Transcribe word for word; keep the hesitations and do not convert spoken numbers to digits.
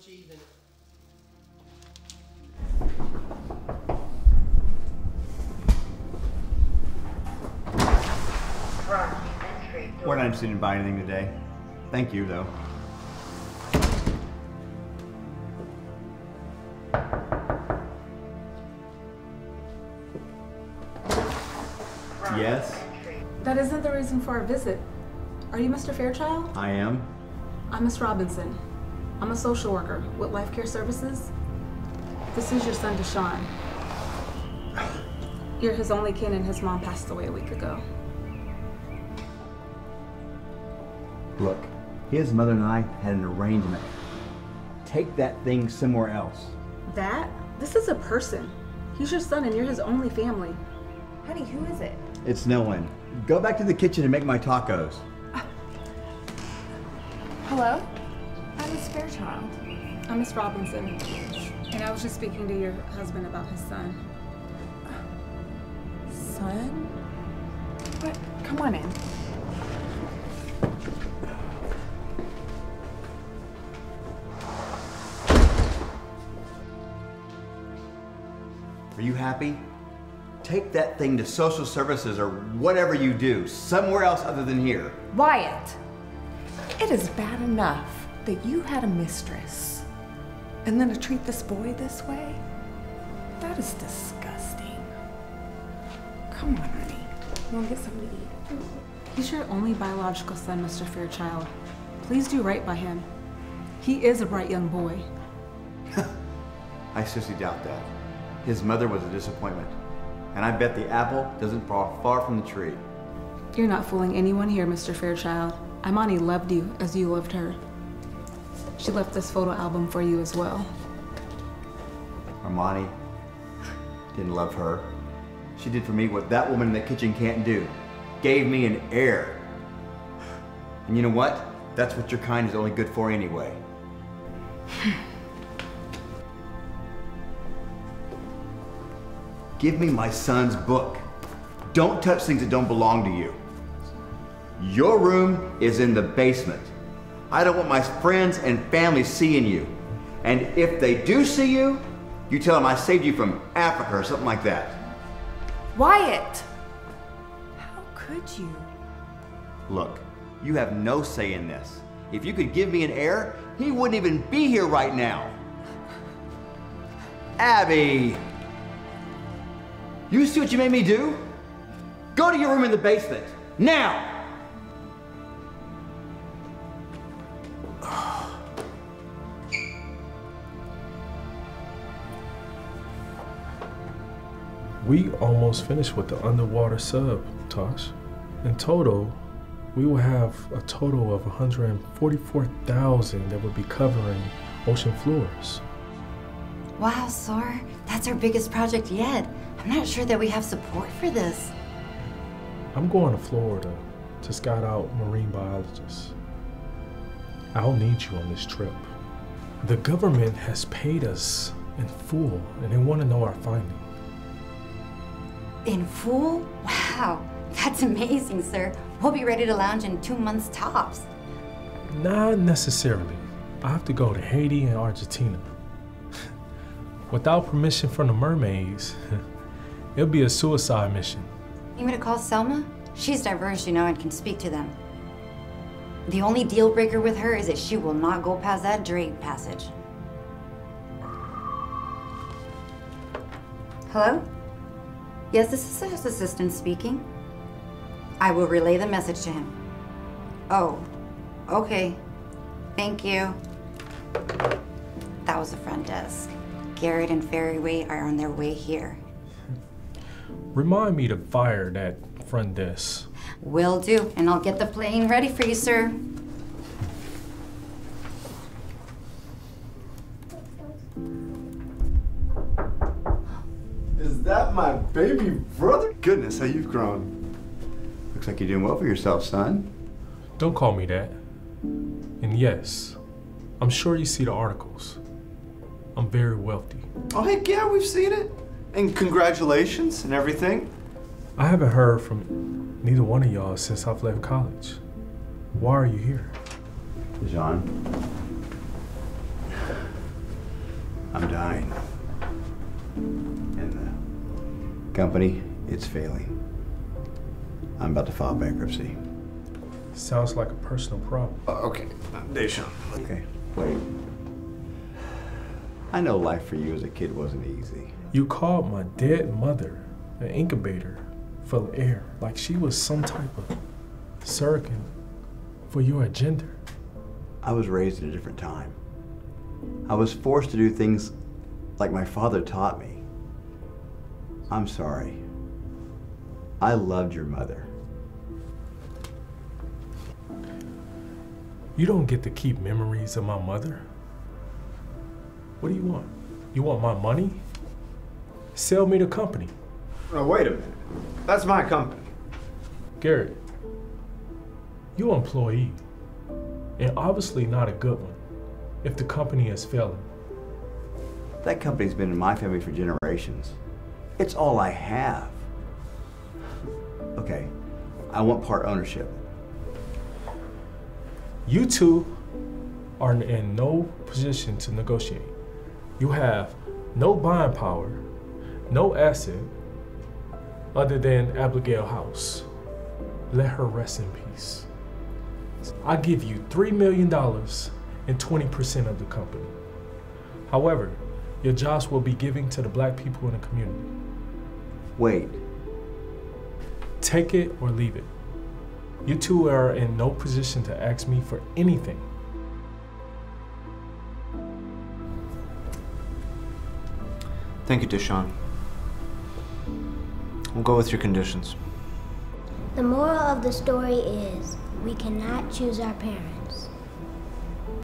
cheese in it. We're not interested in buying anything today. Thank you, though. Yes? That isn't the reason for our visit. Are you Mister Fairchild? I am. I'm Miss Robinson. I'm a social worker with Life Care Services. This is your son, Deshaun. You're his only kin and his mom passed away a week ago. Look, his mother and I had an arrangement. Take that thing somewhere else. That? This is a person. He's your son and you're his only family. Honey, who is it? It's no one. Go back to the kitchen and make my tacos. Uh, hello? I'm Miss Fairchild. I'm Miss Robinson. And I was just speaking to your husband about his son. Uh, son? What? Come on in. Are you happy? Take that thing to social services or whatever you do, somewhere else other than here. Wyatt, it is bad enough that you had a mistress and then to treat this boy this way? That is disgusting. Come on, honey. You want to get something to eat? He's your only biological son, Mister Fairchild. Please do right by him. He is a bright young boy. I seriously doubt that. His mother was a disappointment. And I bet the apple doesn't fall far from the tree. You're not fooling anyone here, Mister Fairchild. Imani loved you as you loved her. She left this photo album for you as well. Armani didn't love her. She did for me what that woman in the kitchen can't do. Gave me an heir. And you know what? That's what your kind is only good for anyway. Give me my son's book. Don't touch things that don't belong to you. Your room is in the basement. I don't want my friends and family seeing you. And if they do see you, you tell them I saved you from Africa or something like that. Wyatt, how could you? Look, you have no say in this. If you could give me an heir, he wouldn't even be here right now. Abby. You see what you made me do? Go to your room in the basement, now! We almost finished with the underwater sub, Tosh. In total, we will have a total of one hundred forty-four thousand that will be covering ocean floors. Wow, Sor, that's our biggest project yet. I'm not sure that we have support for this. I'm going to Florida to scout out marine biologists. I'll need you on this trip. The government has paid us in full, and they want to know our finding. In full? Wow, that's amazing, sir. We'll be ready to lounge in two months tops. Not necessarily. I have to go to Haiti and Argentina. Without permission from the mermaids, it'll be a suicide mission. You want me to call Selma? She's diverse, you know, and can speak to them. The only deal breaker with her is that she will not go past that Drake passage. Hello? Yes, this is his assistant speaking. I will relay the message to him. Oh, okay. Thank you. That was the front desk. Garrett and Fairyway are on their way here. Remind me to fire that front desk. Will do, and I'll get the plane ready for you, sir. Is that my baby brother? Goodness, how you've grown. Looks like you're doing well for yourself, son. Don't call me that. And yes, I'm sure you see the articles. I'm very wealthy. Oh, heck yeah, we've seen it. And congratulations and everything. I haven't heard from neither one of y'all since I've left college. Why are you here? Deshaun. I'm dying. And the company, it's failing. I'm about to file bankruptcy. Sounds like a personal problem. Uh, okay, Deshaun. Okay, wait. I know life for you as a kid wasn't easy. You called my dead mother an incubator full of air, like she was some type of surrogate for your agenda. I was raised at a different time. I was forced to do things like my father taught me. I'm sorry. I loved your mother. You don't get to keep memories of my mother. What do you want? You want my money? Sell me the company. No, wait a minute. That's my company. Garrett, you're an employee, and obviously not a good one if the company is failing. That company's been in my family for generations. It's all I have. Okay, I want part ownership. You two are in no position to negotiate. You have no buying power, no asset, other than Abigail House. Let her rest in peace. I give you three million dollars and twenty percent of the company. However, your jobs will be given to the black people in the community. Wait. Take it or leave it. You two are in no position to ask me for anything. Thank you, Deshaun. We'll go with your conditions. The moral of the story is we cannot choose our parents.